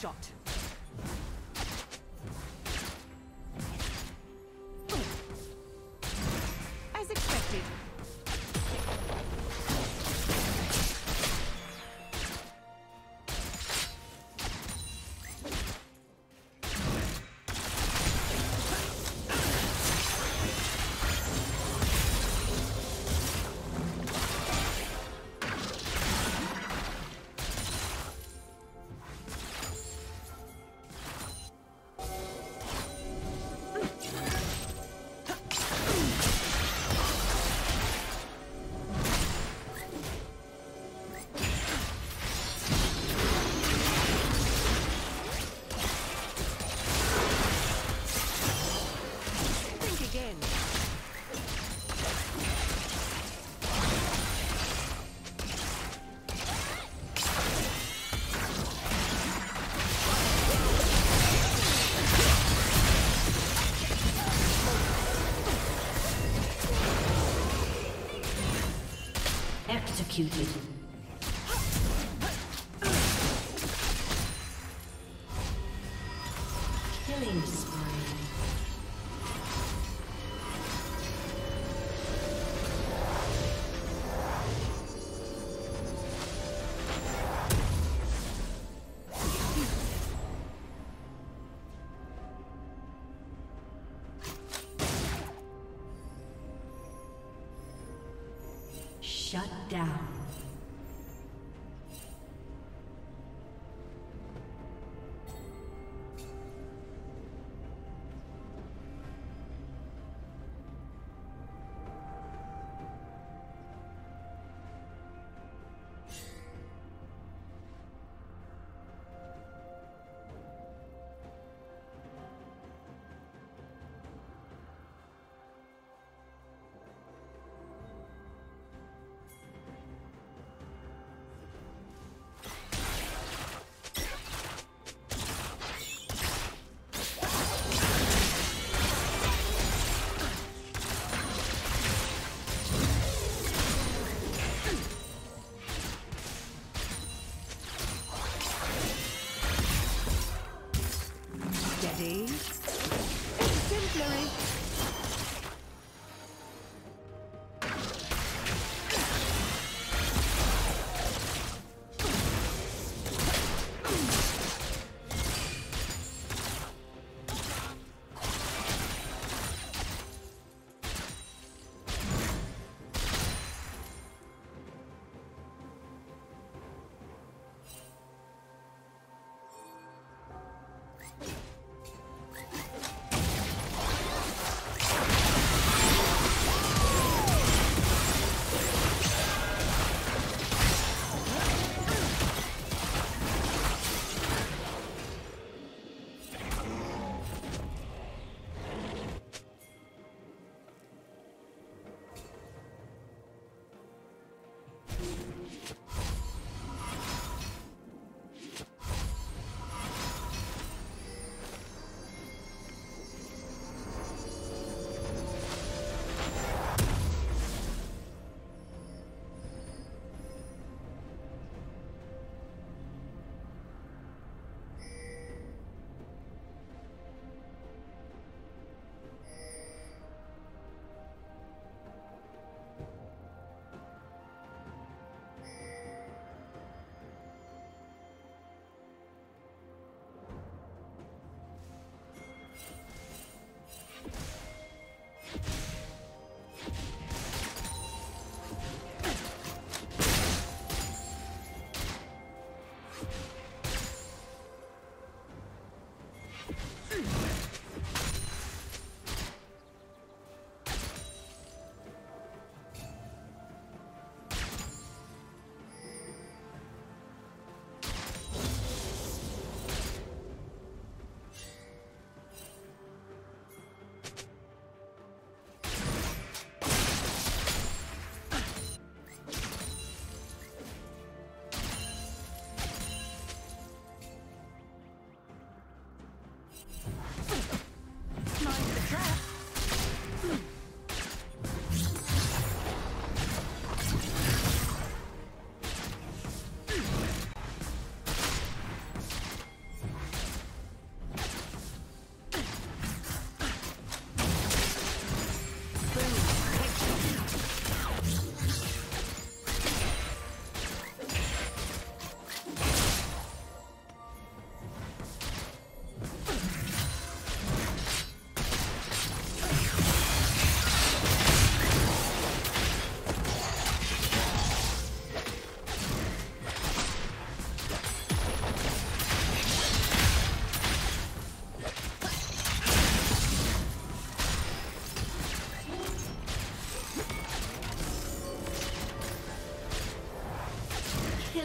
Shot. As expected. Executed. Killing spree. Shut down.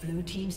Blue team's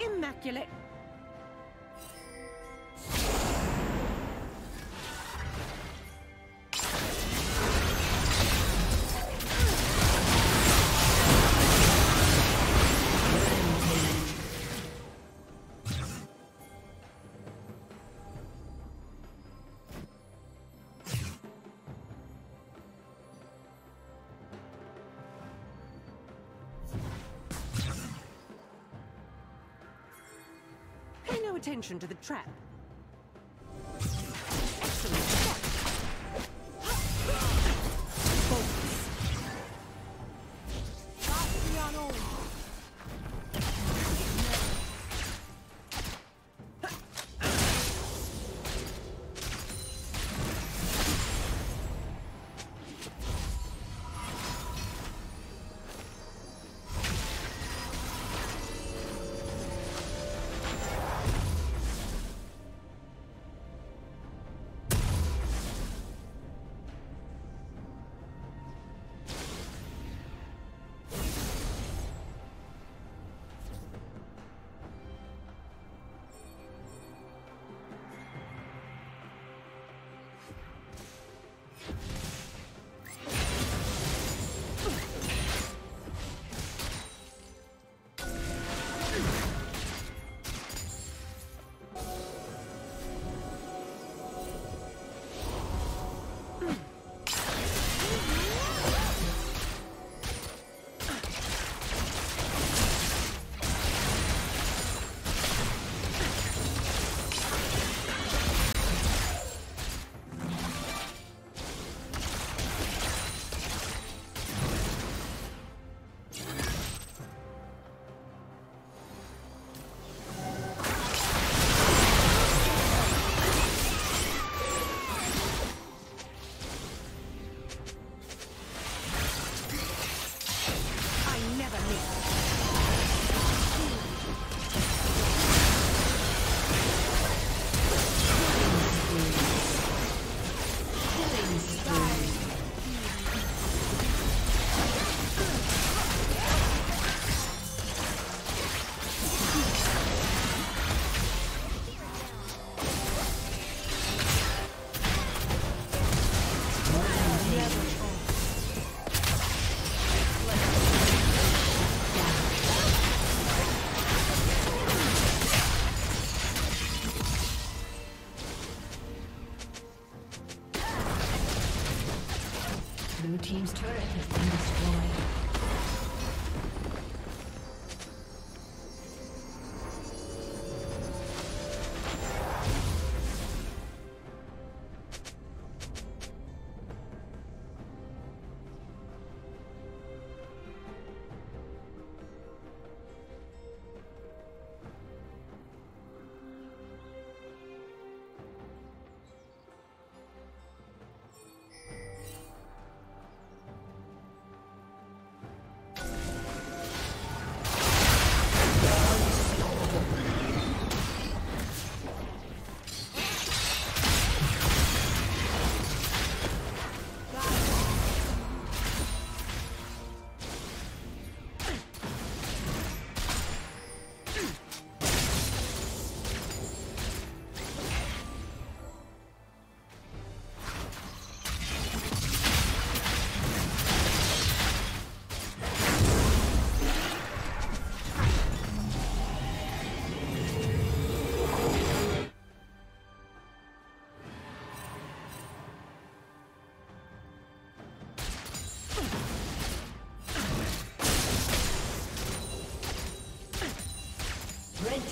Immaculate. Attention to the trap. Excellent shot.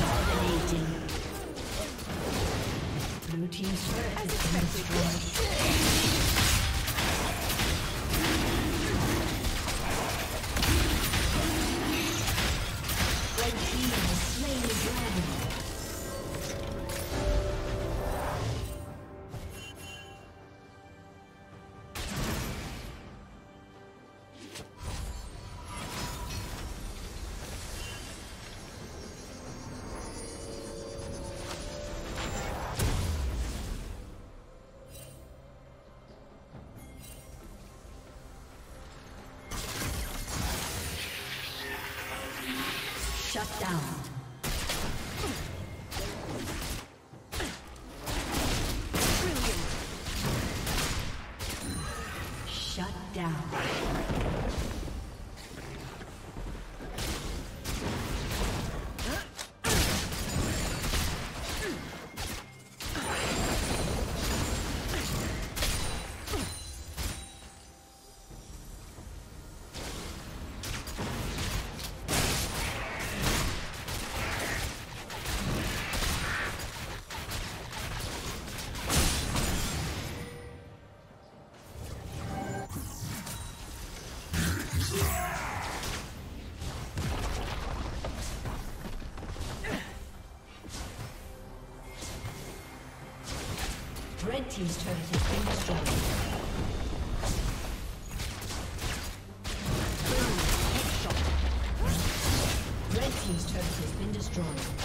Dominating. Blue team's turret has been destroyed. Shut down. Red team's turret has been destroyed. Red team's turret has been destroyed.